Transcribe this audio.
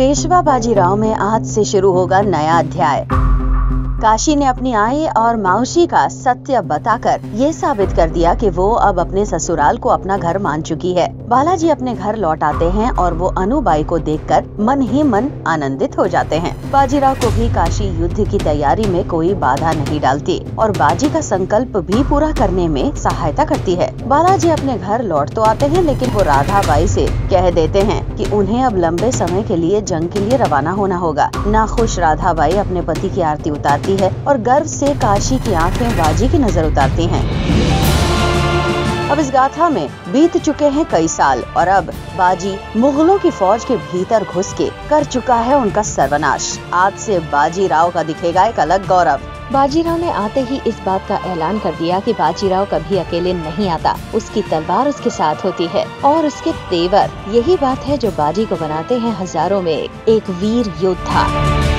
पेशवा बाजीराव में आज से शुरू होगा नया अध्याय। काशी ने अपनी आई और मौसी का सत्य बताकर ये साबित कर दिया कि वो अब अपने ससुराल को अपना घर मान चुकी है। बालाजी अपने घर लौट आते हैं और वो अनुबाई को देखकर मन ही मन आनंदित हो जाते हैं। बाजीराव को भी काशी युद्ध की तैयारी में कोई बाधा नहीं डालती और बाजी का संकल्प भी पूरा करने में सहायता करती है। बालाजी अपने घर लौट तो आते हैं, लेकिन वो राधाबाई से कह देते हैं कि उन्हें अब लंबे समय के लिए जंग के लिए रवाना होना होगा। नाखुश राधाबाई अपने पति की आरती उतारती है और गर्व से काशी की आंखें बाजी की नजर उतारती हैं। अब इस गाथा में बीत चुके हैं कई साल और अब बाजी मुगलों की फौज के भीतर घुस के कर चुका है उनका सर्वनाश। आज से बाजीराव का दिखेगा एक अलग गौरव। बाजीराव ने आते ही इस बात का ऐलान कर दिया कि बाजीराव कभी अकेले नहीं आता, उसकी तलवार उसके साथ होती है और उसके तेवर। यही बात है जो बाजी को बनाते हैं हजारों में एक वीर योद्धा।